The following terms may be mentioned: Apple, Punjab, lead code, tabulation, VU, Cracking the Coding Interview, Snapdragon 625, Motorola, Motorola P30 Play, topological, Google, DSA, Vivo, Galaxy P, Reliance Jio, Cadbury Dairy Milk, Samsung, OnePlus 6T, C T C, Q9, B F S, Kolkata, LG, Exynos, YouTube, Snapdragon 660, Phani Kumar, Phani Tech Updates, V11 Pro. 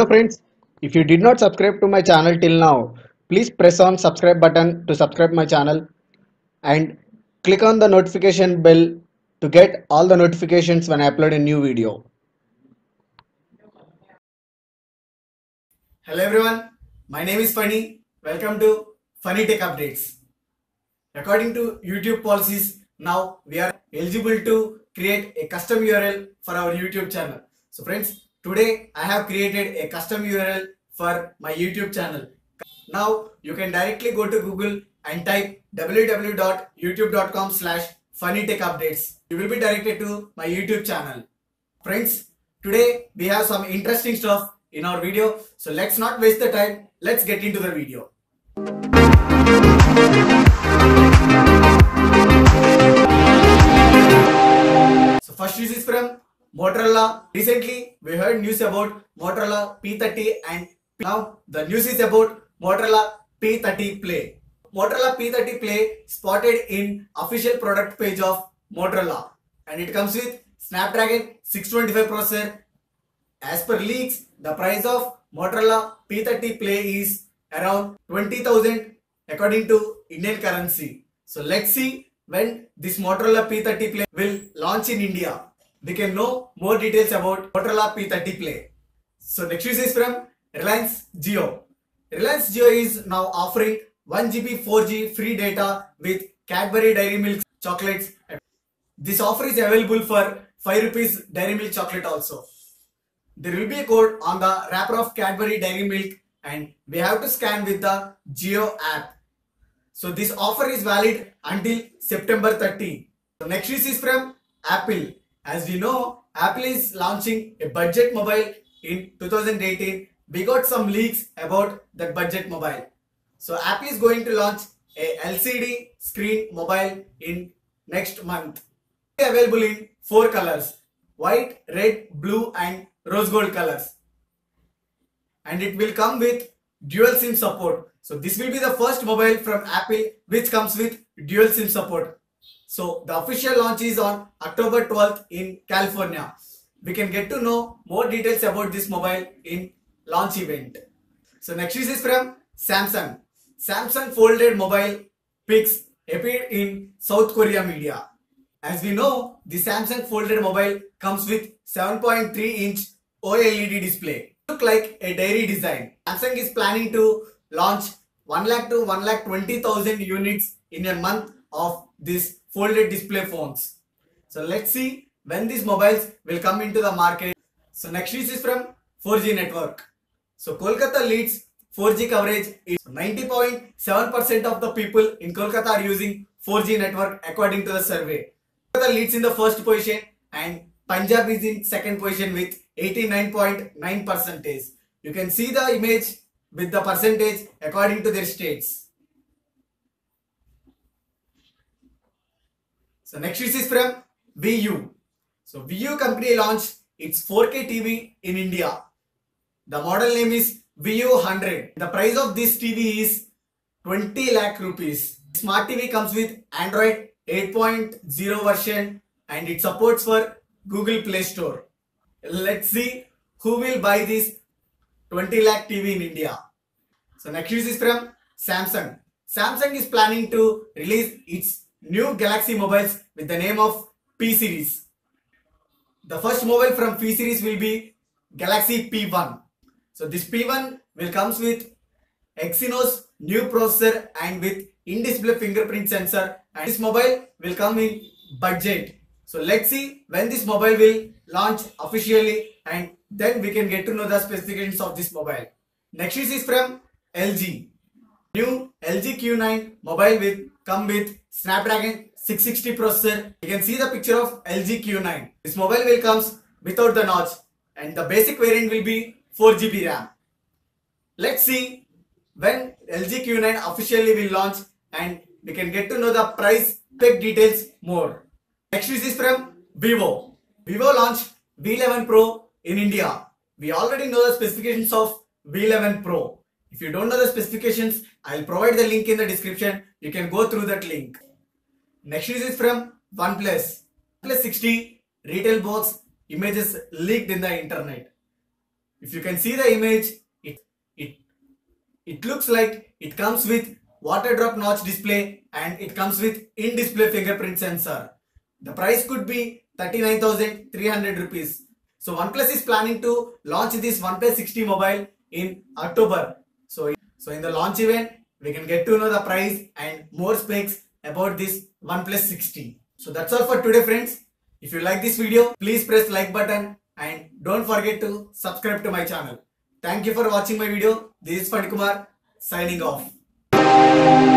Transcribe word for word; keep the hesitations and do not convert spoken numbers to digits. So friends, if you did not subscribe to my channel till now, please press on subscribe button to subscribe my channel and click on the notification bell to get all the notifications when I upload a new video. Hello everyone, my name is Phani. Welcome to Phani Tech Updates. According to YouTube policies, now we are eligible to create a custom U R L for our YouTube channel. So friends, today I have created a custom U R L for my YouTube channel. Now you can directly go to Google and type w w w dot youtube dot com slash phani tech updates. You will be directed to my YouTube channel. Friends, today we have some interesting stuff in our video. So let's not waste the time. Let's get into the video. So first news is from Motorola. Recently we heard news about Motorola P thirty, and now the news is about Motorola P thirty Play. Motorola P thirty Play spotted in official product page of Motorola, and it comes with Snapdragon six twenty-five processor. As per leaks, the price of Motorola P thirty Play is around twenty thousand according to Indian currency. So let's see when this Motorola P thirty Play will launch in India. We can know more details about Motorola P thirty Play. So next news is from Reliance Jio. Reliance Jio is now offering one G B four G free data with Cadbury Dairy Milk chocolates. This offer is available for five rupees Dairy Milk chocolate also. There will be a code on the wrapper of Cadbury Dairy Milk and we have to scan with the Jio app. So this offer is valid until September thirtieth. The next news is from Apple. As we know, Apple is launching a budget mobile in two thousand eighteen. We got some leaks about that budget mobile. So Apple is going to launch a L C D screen mobile in next month. Available in four colors: white, red, blue and rose gold colors. And it will come with dual SIM support. So this will be the first mobile from Apple which comes with dual SIM support. So the official launch is on October twelfth in California. We can get to know more details about this mobile in launch event. So next news is from Samsung. Samsung folded mobile pics appeared in South Korea media. As we know, the Samsung folded mobile comes with seven point three inch O L E D display. Look like a dairy design. Samsung is planning to launch one lakh to one lakh twenty thousand units in a month of this folded display phones. So let's see when these mobiles will come into the market. So next news is from four G network. So Kolkata leads four G coverage. ninety point seven percent of the people in Kolkata are using four G network according to the survey. Kolkata leads in the first position and Punjab is in second position with eighty-nine point nine percent. You can see the image with the percentage according to their states. So next news is from V U. So V U company launched its four K T V in India. The model name is V U one hundred. The price of this T V is twenty lakh rupees. Smart T V comes with Android eight point zero version and it supports for Google Play Store. Let's see who will buy this twenty lakh T V in India. So next news is from Samsung. Samsung is planning to release its new Galaxy mobiles with the name of P series. The first mobile from P series will be Galaxy P one. So this P one will comes with Exynos new processor and with in-display fingerprint sensor, and this mobile will come in budget. So let's see when this mobile will launch officially and then we can get to know the specifications of this mobile. Next news is from L G. New L G Q nine mobile will come with Snapdragon six sixty processor. You can see the picture of L G Q nine. This mobile will comes without the notch and the basic variant will be four G B RAM. Let's see when L G Q nine officially will launch and we can get to know the price spec details more. Next news is from Vivo. Vivo launched V eleven Pro in India. We already know the specifications of V eleven Pro. If you don't know the specifications, I'll provide the link in the description. You can go through that link. Next news is from OnePlus. OnePlus six T retail box images leaked in the internet. If you can see the image, it it it looks like it comes with water drop notch display and it comes with in-display fingerprint sensor. The price could be thirty-nine thousand three hundred rupees. So OnePlus is planning to launch this OnePlus six T mobile in October. So, so in the launch event, we can get to know the price and more specs about this OnePlus six T. So that's all for today, friends. If you like this video, please press like button and don't forget to subscribe to my channel. Thank you for watching my video. This is Phani Kumar signing off.